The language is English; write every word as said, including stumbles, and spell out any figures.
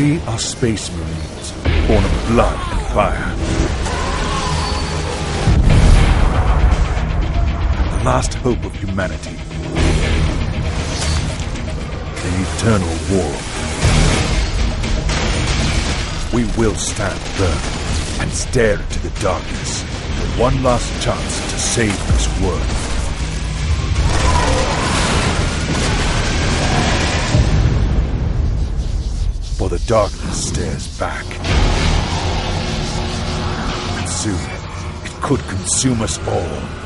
We are Space Marines, born of blood and fire. The last hope of humanity. The eternal war. We will stand firm and stare into the darkness. For one last chance to save this world. For the darkness stares back. And soon, it could consume us all.